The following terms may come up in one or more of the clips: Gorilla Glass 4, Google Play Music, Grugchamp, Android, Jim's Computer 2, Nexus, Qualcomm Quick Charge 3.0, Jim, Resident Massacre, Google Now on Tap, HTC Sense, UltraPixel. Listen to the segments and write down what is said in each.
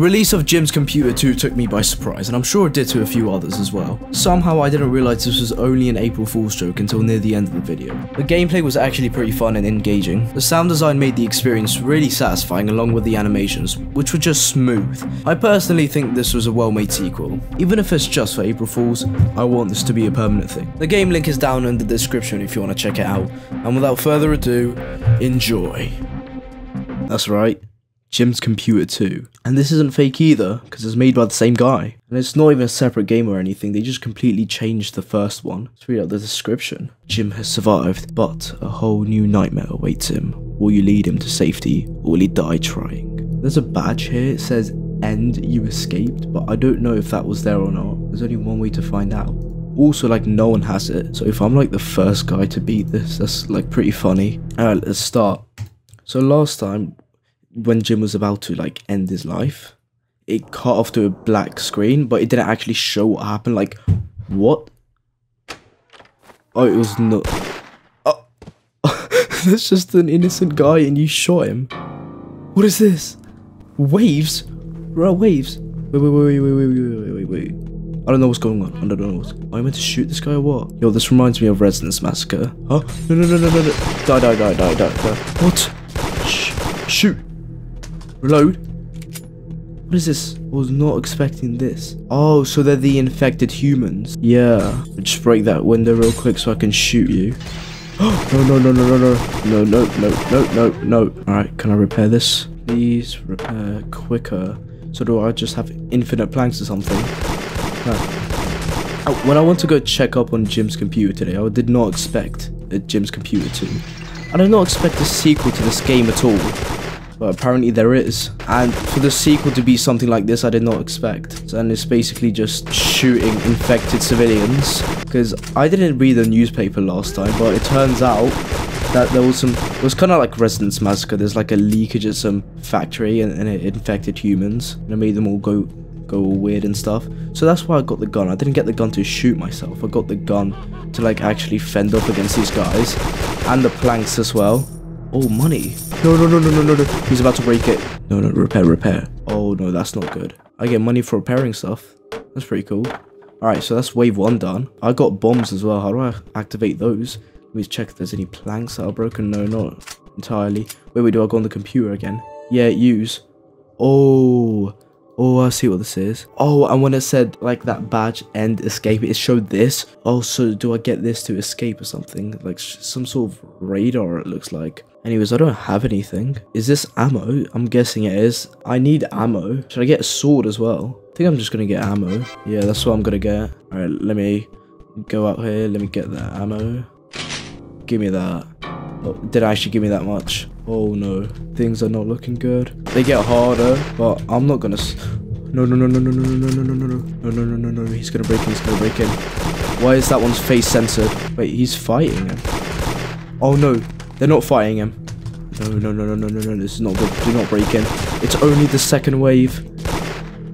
release of Jim's Computer 2 took me by surprise, and I'm sure it did to a few others as well. Somehow I didn't realize this was only an April Fool's joke until near the end of the video. The gameplay was actually pretty fun and engaging. The sound design made the experience really satisfying along with the animations, which were just smooth. I personally think this was a well-made sequel. Even if it's just for April Fools, I want this to be a permanent thing. The game link is down in the description if you want to check it out. And without further ado, enjoy. That's right, Jim's Computer 2. And this isn't fake either, because it's made by the same guy. And it's not even a separate game or anything, they just completely changed the first one. Let's read out the description. Jim has survived, but a whole new nightmare awaits him. Will you lead him to safety, or will he die trying? There's a badge here, it says, "End, you escaped," but I don't know if that was there or not. There's only one way to find out. Also, like, no one has it, so if I'm like the first guy to beat this, that's like pretty funny. Alright, let's start. So last time, when Jim was about to like end his life, it cut off to a black screen, but it didn't actually show what happened. Like, what? Oh, it was not. Oh. That's just an innocent guy and you shot him. What is this? Waves? We're at waves. Wait. I don't know what's going on. I don't know what's... Am I meant to shoot this guy or what? Yo, this reminds me of Resident Massacre. Huh? No. Die. What? Shoot. Reload. What is this? I was not expecting this. Oh, so they're the infected humans. Yeah. Just break that window real quick so I can shoot you. No. Alright, can I repair this? Please repair quicker. So do I just have infinite planks or something? Huh. Oh, when I want to go check up on Jim's computer today, I did not expect a Jim's Computer 2. I did not expect a sequel to this game at all. But apparently there is, and for the sequel to be something like this, I did not expect. And it's basically just shooting infected civilians, because I didn't read the newspaper last time, but it turns out that there was some, it was kind of like Resident Massacre, there's like a leakage at some factory and it infected humans, and it made them all go all weird and stuff. So that's why I got the gun. I didn't get the gun to shoot myself, I got the gun to like actually fend off against these guys, and the planks as well. Oh, money. No. He's about to break it. No, repair. Oh, no, that's not good. I get money for repairing stuff. That's pretty cool. Alright, so that's wave one done. I got bombs as well. How do I activate those? Let me check if there's any planks that are broken. No, not entirely. Wait, do I go on the computer again? Yeah, use. Oh, I see what this is. Oh, and when it said, like, that badge and escape, it showed this. Oh, so do I get this to escape or something? Like, some sort of radar, it looks like. Anyways, I don't have anything. Is this ammo? I'm guessing it is. I need ammo. Should I get a sword as well? I think I'm just gonna get ammo. Yeah, that's what I'm gonna get. Alright, let me go out here. Let me get that ammo. Give me that. Oh, did it actually give me that much? Oh no. Things are not looking good. They get harder, but I'm not gonna... No. He's gonna break in. Why is that one's face censored? Wait, he's fighting him. Oh no. They're not fighting him. No. This is not good. Do not break in. It's only the second wave.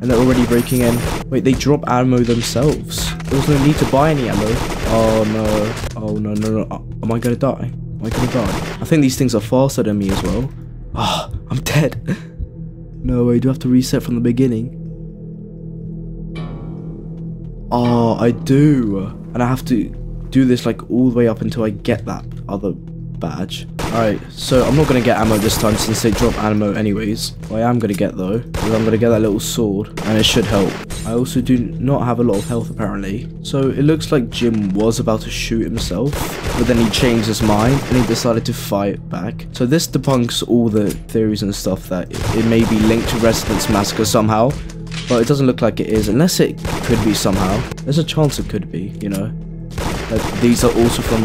And they're already breaking in. Wait, they drop ammo themselves. There was no need to buy any ammo. Oh, no. Oh, no. Am I gonna die? I think these things are faster than me as well. Ah, oh, I'm dead. No way. Do I have to reset from the beginning? Oh, I do. And I have to do this like all the way up until I get that other... badge. Alright, so I'm not gonna get ammo this time since they drop ammo anyways. What I am gonna get though, is I'm gonna get that little sword, and it should help. I also do not have a lot of health apparently. So it looks like Jim was about to shoot himself, but then he changed his mind, and he decided to fight back. So this debunks all the theories and stuff that it may be linked to Resident Massacre somehow, but it doesn't look like it is, unless it could be somehow. There's a chance it could be, you know. Like, these are also from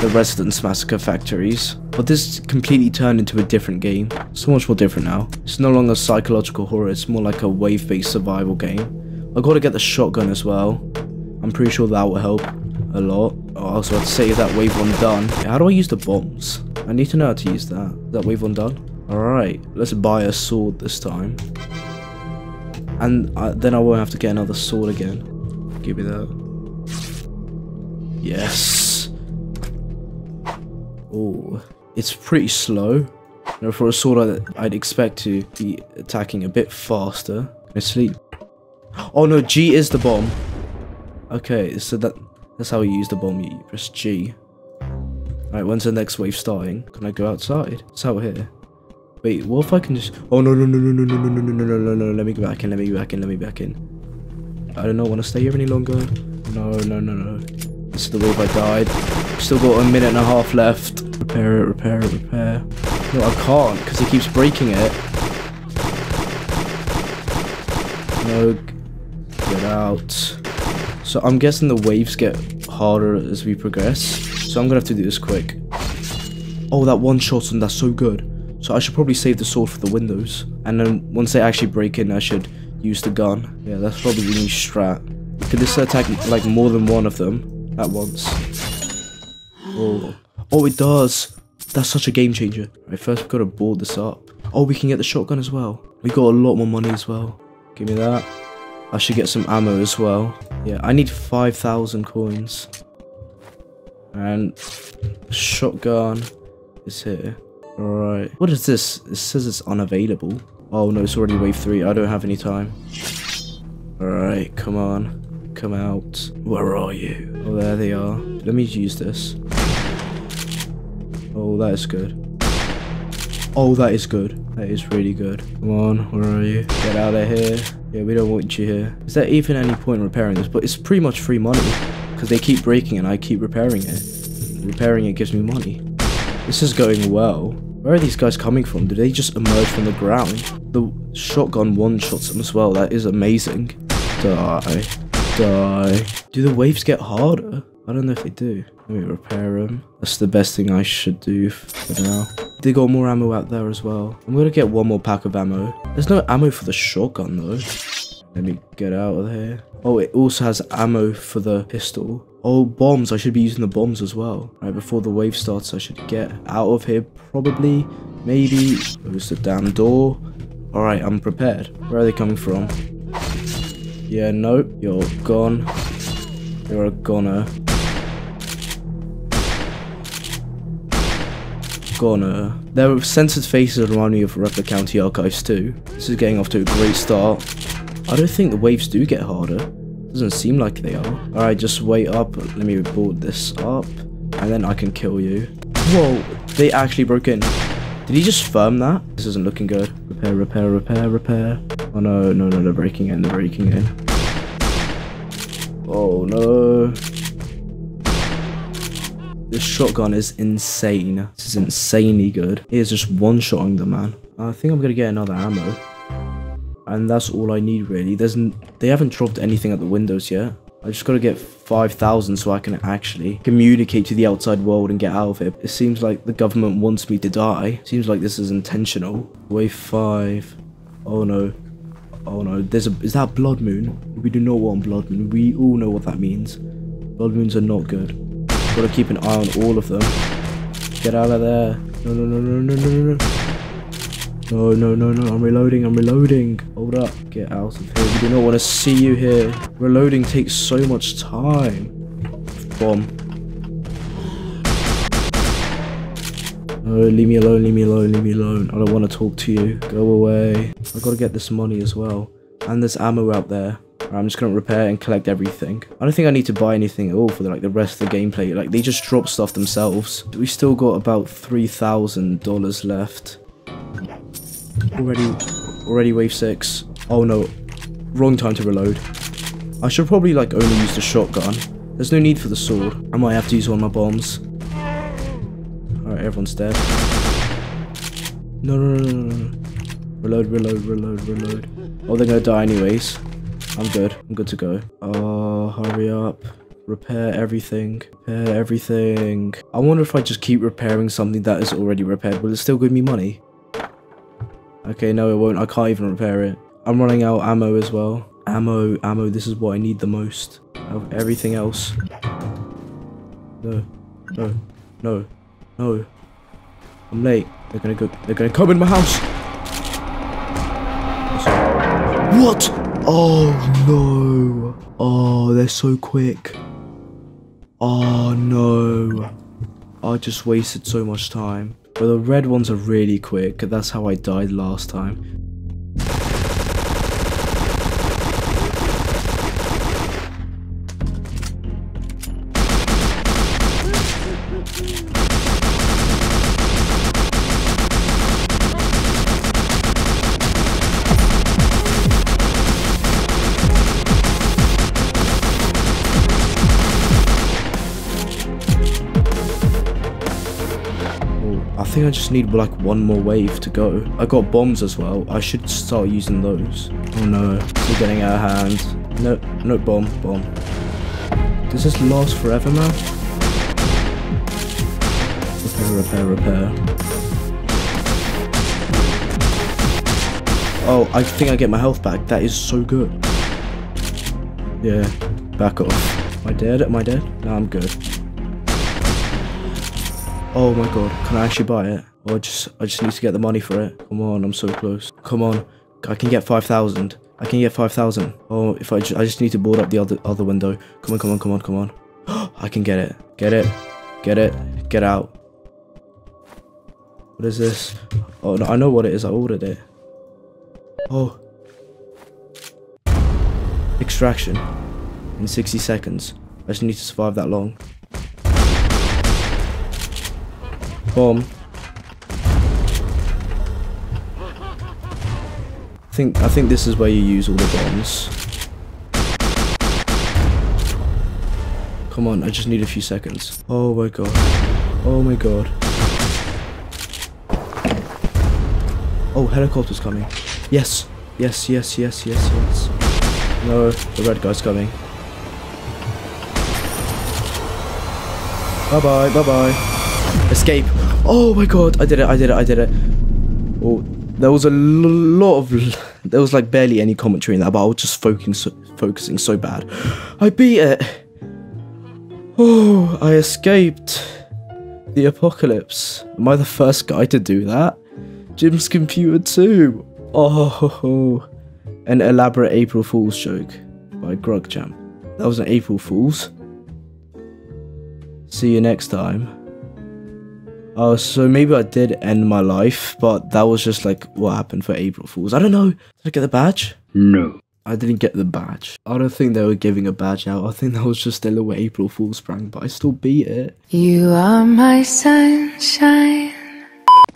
the Resident Massacre factories, but this completely turned into a different game. So much more different now. It's no longer psychological horror, it's more like a wave-based survival game. I gotta get the shotgun as well. I'm pretty sure that will help a lot. Oh, so I'd save that wave one done. How do I use the bombs? I need to know how to use that. Is that wave one done? Alright, let's buy a sword this time. And then I won't have to get another sword again. Give me that. Yes. Oh, it's pretty slow. You know, for a sword, I'd expect to be attacking a bit faster. Go to sleep. Oh no, G is the bomb. Okay, so that's how you use the bomb. You press G. Alright, when's the next wave starting? Can I go outside? It's out here. Wait, what if I can just... Oh no, no, no, no, no, no, no, no, no, no, no, let me go back in, let me go back in, let me back in. I don't know, want to stay here any longer. No, no, no, no. This is the wave I died. Still got a minute and a half left. Repair it, repair it, repair. No, I can't, because it keeps breaking it. No, get out. So I'm guessing the waves get harder as we progress. So I'm going to have to do this quick. Oh, that one shot, and that's so good. So I should probably save the sword for the windows. And then once they actually break in, I should use the gun. Yeah, that's probably the new strat. Could this attack like more than one of them at once? Oh, oh, it does. That's such a game changer. All right, first we've got to board this up. Oh, we can get the shotgun as well. We got a lot more money as well. Give me that. I should get some ammo as well. Yeah, I need 5,000 coins. And the shotgun is here. Alright. What is this? It says it's unavailable. Oh no, it's already wave 3. I don't have any time. Alright, come on. Come out. Where are you? Oh, there they are. Let me use this. Oh, that is good. Oh, that is good. That is really good. Come on, where are you? Get out of here. Yeah, we don't want you here. Is there even any point in repairing this? But it's pretty much free money. Because they keep breaking and I keep repairing it. Repairing it gives me money. This is going well. Where are these guys coming from? Do they just emerge from the ground? The shotgun one-shots them as well. That is amazing. Die. Die. Do the waves get harder? I don't know if they do. Let me repair them. That's the best thing I should do for now. They got more ammo out there as well. I'm going to get one more pack of ammo. There's no ammo for the shotgun though. Let me get out of here. Oh, it also has ammo for the pistol. Oh, bombs. I should be using the bombs as well. Right, before the wave starts, I should get out of here probably. Maybe. Close the damn door. Alright, I'm prepared. Where are they coming from? Yeah, nope. You're gone. You're a goner. Goner. Their censored faces remind me of Replica County Archives too. This is getting off to a great start. I don't think the waves do get harder. Doesn't seem like they are. Alright, just wait up. Let me board this up. And then I can kill you. Whoa, they actually broke in. Did he just firm that? This isn't looking good. Repair, repair, repair, repair. Oh no, no, no, they're breaking in, they're breaking in. Oh no. This shotgun is insane. This is insanely good. It is just one-shotting the man. I think I'm gonna get another ammo. And that's all I need really. They haven't dropped anything at the windows yet. I just gotta get 5,000 so I can actually communicate to the outside world and get out of it. It seems like the government wants me to die. Seems like this is intentional. Wave 5. Oh no. Oh no. Is that blood moon? We do not want blood moon. We all know what that means. Blood moons are not good. Gotta keep an eye on all of them. Get out of there. No, no, no, no, no, no, no. No, no, no, no, I'm reloading, I'm reloading. Hold up, get out of here. We do not want to see you here. Reloading takes so much time. Bomb. No, leave me alone, leave me alone, leave me alone. I don't want to talk to you. Go away. I gotta get this money as well. And there's ammo out there. Right, I'm just gonna repair and collect everything. I don't think I need to buy anything at all for like the rest of the gameplay. Like, they just drop stuff themselves. We still got about $3,000 left. Already wave 6. Oh no, wrong time to reload. I should probably like only use the shotgun. There's no need for the sword. I might have to use one of my bombs. Alright, everyone's dead. No, no, no, no, no. Reload, reload, reload, reload. Oh, they're gonna die anyways. I'm good. I'm good to go. Oh, hurry up. Repair everything. Repair everything. I wonder if I just keep repairing something that is already repaired. Will it still give me money? Okay, no, it won't. I can't even repair it. I'm running out of ammo as well. Ammo, ammo. This is what I need the most. Out of everything else. No, no, no, no. I'm late. They're gonna go. They're gonna come in my house. What? Oh no. Oh, they're so quick. Oh no. I just wasted so much time. But the red ones are really quick. That's how I died last time. think I just need like one more wave to go. I got bombs as well. I should start using those. Oh no, we're getting out of hand. No, no, bomb, bomb. Does this last forever now? Repair, repair, repair. Oh, I think I get my health back. That is so good. Yeah, back off. Am I dead? Am I dead? No, I'm good. Oh my god, can I actually buy it? Or I just need to get the money for it. Come on, I'm so close. Come on, I can get 5,000. I can get 5,000. Oh, if I just need to board up the other window. Come on, come on, come on, come on. I can get it. Get it. Get it. Get out. What is this? Oh no, I know what it is. I ordered it. Oh. Extraction. In 60 seconds. I just need to survive that long. Bomb. I think this is where you use all the bombs. Come on, I just need a few seconds. Oh my god. Oh my god. Oh, helicopter's coming. Yes. Yes, yes, yes, yes, yes. No, the red guy's coming. Bye bye, bye bye. Escape. Oh my god, I did it, I did it, I did it. Oh, there was a lot of... There was like barely any commentary in that, but I was just focusing so bad. I beat it. Oh, I escaped the apocalypse. Am I the first guy to do that? Jim's Computer 2. Oh, an elaborate April Fool's joke by Grugchamp. That was an April Fool's. See you next time. Oh, so maybe I did end my life, but that was just like what happened for April Fools. I don't know. Did I get the badge? No. I didn't get the badge. I don't think they were giving a badge out. I think that was just a little April Fools prank, but I still beat it. You are my sunshine.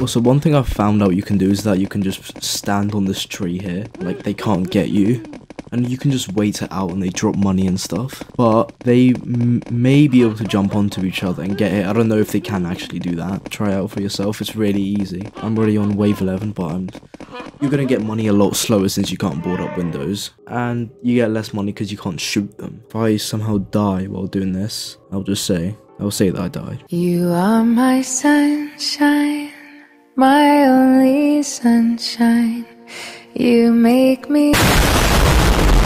Also, one thing I've found out you can do is that you can just stand on this tree here. Like, they can't get you. And you can just wait it out and they drop money and stuff. But they may be able to jump onto each other and get it. I don't know if they can actually do that. Try it out for yourself. It's really easy. I'm already on wave 11, but you're going to get money a lot slower since you can't board up windows. And you get less money because you can't shoot them. If I somehow die while doing this, I'll say that I died. You are my sunshine, my only sunshine. You make me...